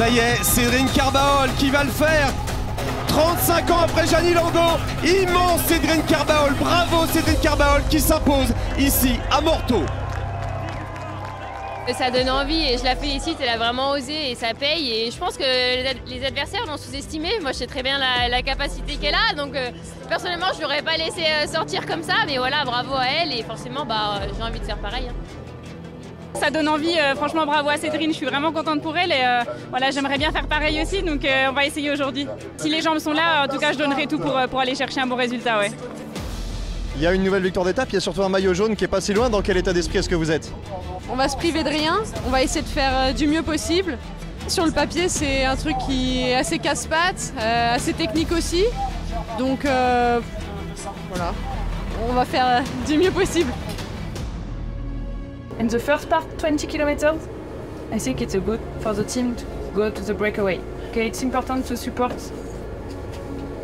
Ça y est, Cédrine Kerbaol qui va le faire. 35 ans après Jani Landon, immense Cédrine Kerbaol, bravo Cédrine Kerbaol qui s'impose ici à Morteau. Ça donne envie et je la félicite, elle a vraiment osé et ça paye. Et je pense que les adversaires l'ont sous-estimé. Moi je sais très bien la capacité qu'elle a, donc personnellement je l'aurais pas laissé sortir comme ça, mais voilà, bravo à elle et forcément j'ai envie de faire pareil. Ça donne envie, franchement bravo à Cédrine, je suis vraiment contente pour elle et voilà, j'aimerais bien faire pareil aussi, donc on va essayer aujourd'hui. Si les jambes sont là, en tout cas je donnerai tout pour aller chercher un bon résultat. Ouais. Il y a une nouvelle victoire d'étape, il y a surtout un maillot jaune qui est pas si loin. Dans quel état d'esprit est-ce que vous êtes? On va se priver de rien, on va essayer de faire du mieux possible. Sur le papier, c'est un truc qui est assez casse-pattes, assez technique aussi. Donc voilà, on va faire du mieux possible. And the first part, 20 kilometers, I think it's good for the team to go to the breakaway. Okay, it's important to support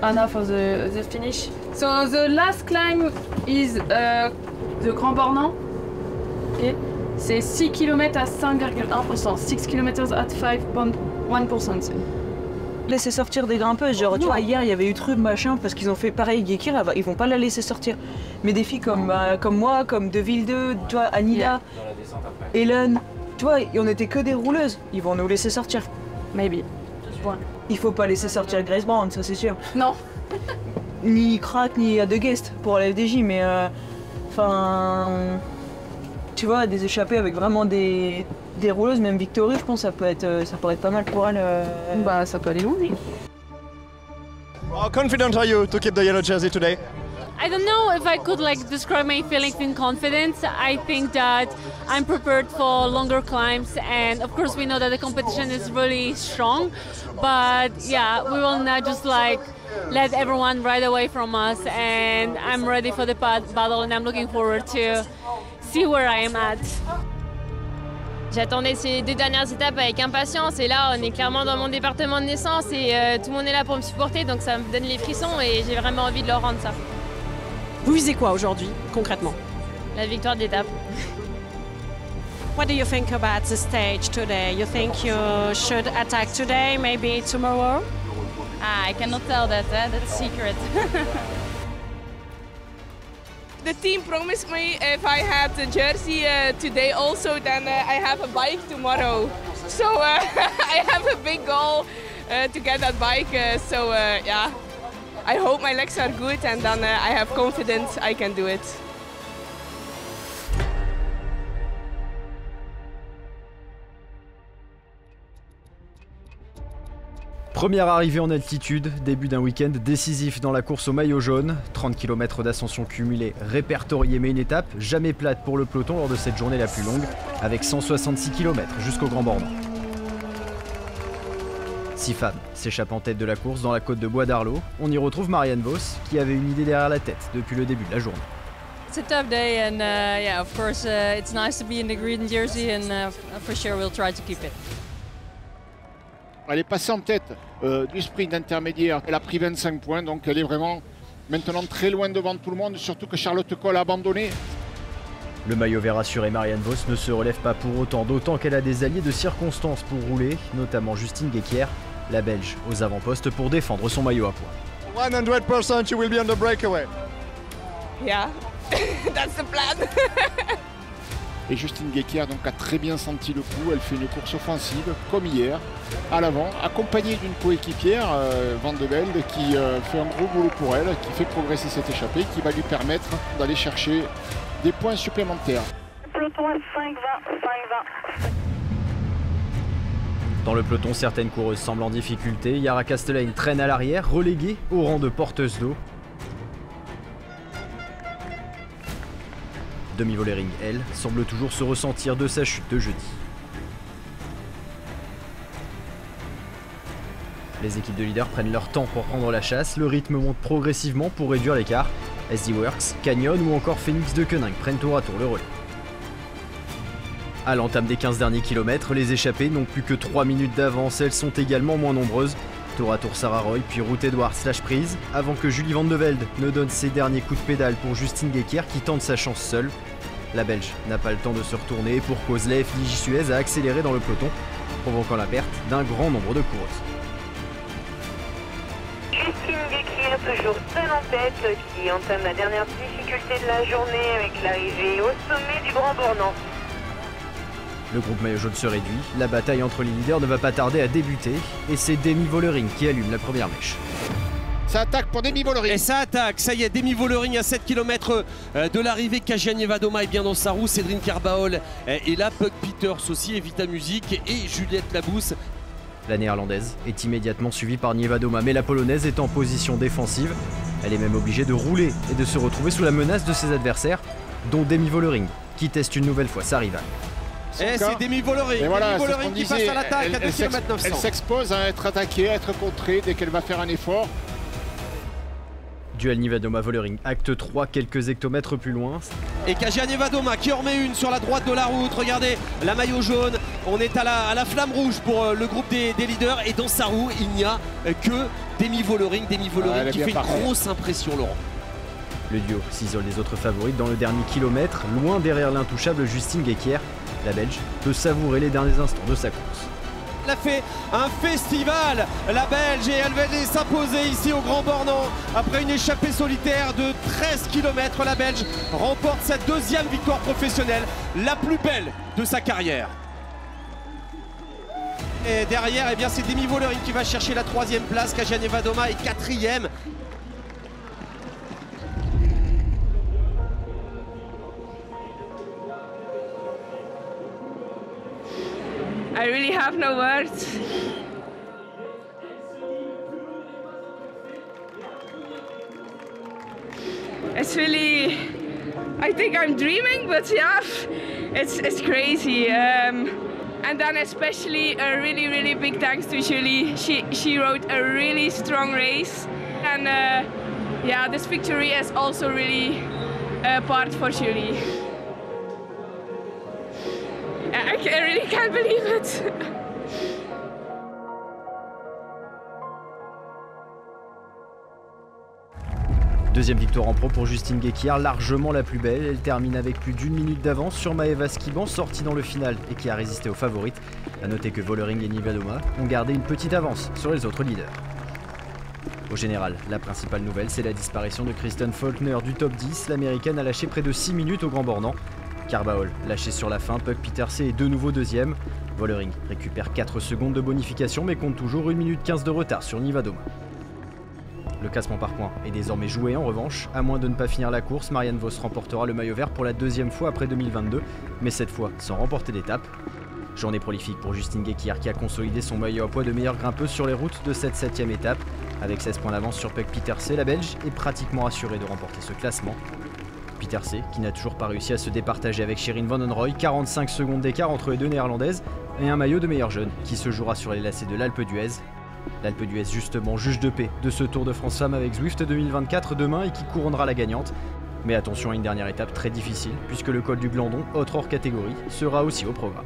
Anna for the finish. So the last climb is the Grand Bornand. Okay, c'est 6 km à 5,1%, 6 km à 5,1%. Laisser sortir des grimpeuses, genre tu vois, hier il y avait eu Trub machin parce qu'ils ont fait pareil Ghekiere, ils vont pas la laisser sortir. Mais des filles comme moi, comme De Ville 2, tu vois, Anila, Ellen, tu vois, on était que des rouleuses, ils vont nous laisser sortir. Maybe. Point. Il faut pas laisser sortir Grace Brown, ça c'est sûr. Non. Ni Crack, ni à De Guest pour la FDJ, mais enfin, tu vois, des échappées avec vraiment des rouleuses, même Victory, je pense que ça pourrait être pas mal pour elle. Bah, ça peut aller loin, oui. How confident are you to keep the yellow jersey today? I don't know if I could like describe my feelings in confidence. I think that I'm prepared for longer climbs, and of course we know that the competition is really strong. But yeah, we will not just like let everyone ride away from us. And I'm ready for the battle, and I'm looking forward to see where I am at. J'attendais ces deux dernières étapes avec impatience et là on est clairement dans mon département de naissance et tout le monde est là pour me supporter, donc ça me donne les frissons et j'ai vraiment envie de leur rendre ça. Vous visez quoi aujourd'hui, concrètement? La victoire d'étape. What do you think about the stage today? You think you should attack today, maybe tomorrow? I cannot tell that, that's secret. The team promised me if I had the jersey today also, then I have a bike tomorrow. So I have a big goal to get that bike. So yeah, I hope my legs are good and then I have confidence I can do it. Première arrivée en altitude, début d'un week-end décisif dans la course au maillot jaune. 30 km d'ascension cumulée répertoriée, mais une étape jamais plate pour le peloton lors de cette journée la plus longue, avec 166 km jusqu'au Grand Bornand. 6 femmes s'échappent en tête de la course dans la côte de Bois d'Arlo. On y retrouve Marianne Vos, qui avait une idée derrière la tête depuis le début de la journée. It's a tough day and yeah, of course it's nice to be in the green jersey and for sure we'll try to keep it. Elle est passée en tête du sprint intermédiaire, elle a pris 25 points, donc elle est vraiment maintenant très loin devant tout le monde, surtout que Charlotte Coll a abandonné. Le maillot vert assuré, Marianne Vos ne se relève pas pour autant, d'autant qu'elle a des alliés de circonstance pour rouler, notamment Justine Ghekiere, la Belge, aux avant-postes pour défendre son maillot à poids. 100% you will be on the breakaway. Yeah, that's the plan. Et Justine Ghekiere donc a très bien senti le coup, elle fait une course offensive comme hier, à l'avant, accompagnée d'une coéquipière, Van de Velde, qui fait un gros boulot pour elle, qui fait progresser cette échappée, qui va lui permettre d'aller chercher des points supplémentaires. Peloton à 5-20, 5-20. Dans le peloton, certaines coureuses semblent en difficulté. Yara Kastelijn traîne à l'arrière, reléguée au rang de porteuse d'eau. Demi Vollering, elle, semble toujours se ressentir de sa chute de jeudi. Les équipes de leaders prennent leur temps pour prendre la chasse, le rythme monte progressivement pour réduire l'écart. SD-Works, Canyon ou encore Fenix-Deceuninck prennent tour à tour le relais. À l'entame des 15 derniers kilomètres, les échappées n'ont plus que 3 minutes d'avance, elles sont également moins nombreuses. Tour à tour Sarah Roy, puis Route Edouard slash prise, avant que Julie Van de Velde ne donne ses derniers coups de pédale pour Justine Ghekiere qui tente sa chance seule. La Belge n'a pas le temps de se retourner, pour cause la FDJ Suez a accéléré dans le peloton. provoquant la perte d'un grand nombre de coureuses. Justine Ghekiere, toujours seule en tête, qui entame la dernière difficulté de la journée avec l'arrivée au sommet du Grand Bornand. Le groupe maillot jaune se réduit, la bataille entre les leaders ne va pas tarder à débuter, et c'est Demi Vollering qui allume la première mèche. Ça attaque pour Demi Vollering. Et ça attaque, ça y est, Demi Vollering à 7 km de l'arrivée. Katarzyna Niewiadoma est bien dans sa roue, Cédrine Kerbaol et là, Puck Peters aussi, Évita Muzic et Juliette Labous. La néerlandaise est immédiatement suivie par Niewiadoma, mais la polonaise est en position défensive. Elle est même obligée de rouler et de se retrouver sous la menace de ses adversaires, dont Demi Vollering, qui teste une nouvelle fois sa rivale. Et c'est Demi Vollering voilà, qui passe à l'attaque à 2 km 900. Elle s'expose à être attaquée, à être contrée dès qu'elle va faire un effort. Duel Niewiadoma-Vollering, acte 3, quelques hectomètres plus loin. Et Katarzyna Niewiadoma qui en remet une sur la droite de la route. Regardez, la maillot jaune, on est à la flamme rouge pour le groupe des leaders. Et dans sa roue, il n'y a que Demi Vollering. Demi Vollering qui fait une grosse impression, Laurent. Le duo s'isole des autres favorites dans le dernier kilomètre, loin derrière l'intouchable Justine Ghekiere. La Belge peut savourer les derniers instants de sa course. Elle a fait un festival, la Belge, et elle va s'imposer ici au Grand Bornand. Après une échappée solitaire de 13 km, la Belge remporte sa deuxième victoire professionnelle, la plus belle de sa carrière. Et derrière, eh bien, c'est Demi Vollering qui va chercher la troisième place, Katarzyna Niewiadoma est quatrième. I really have no words. It's really, I think I'm dreaming, but yeah, it's crazy. And then especially a really big thanks to Julie. She rode a really strong race, and yeah, this victory is also really a part for Julie. I really can't believe it. Deuxième victoire en pro pour Justine Ghekiere, largement la plus belle. Elle termine avec plus d'une minute d'avance sur Maeva Squiban, sortie dans le final et qui a résisté aux favorites. A noter que Vollering et Niewiadoma ont gardé une petite avance sur les autres leaders. Au général, la principale nouvelle, c'est la disparition de Kristen Faulkner du top 10. L'américaine a lâché près de 6 minutes au Grand Bornand. Kerbaol, lâché sur la fin, Puck Pieterse est de nouveau deuxième. Vollering récupère 4 secondes de bonification mais compte toujours 1 minute 15 de retard sur Niewiadoma. Le classement par points est désormais joué en revanche. À moins de ne pas finir la course, Marianne Vos remportera le maillot vert pour la deuxième fois après 2022, mais cette fois sans remporter d'étape. Journée prolifique pour Justine Ghekiere qui a consolidé son maillot à poids de meilleure grimpeuse sur les routes de cette 7ème étape. Avec 16 points d'avance sur Puck Pieterse, la Belge est pratiquement assurée de remporter ce classement. Pieterse, qui n'a toujours pas réussi à se départager avec Shirin van Anrooij, 45 secondes d'écart entre les deux néerlandaises et un maillot de meilleur jeune qui se jouera sur les lacets de l'Alpe d'Huez. L'Alpe d'Huez justement juge de paix de ce Tour de France Femmes avec Zwift 2024 demain et qui couronnera la gagnante. Mais attention à une dernière étape très difficile puisque le col du Glandon, autre hors catégorie, sera aussi au programme.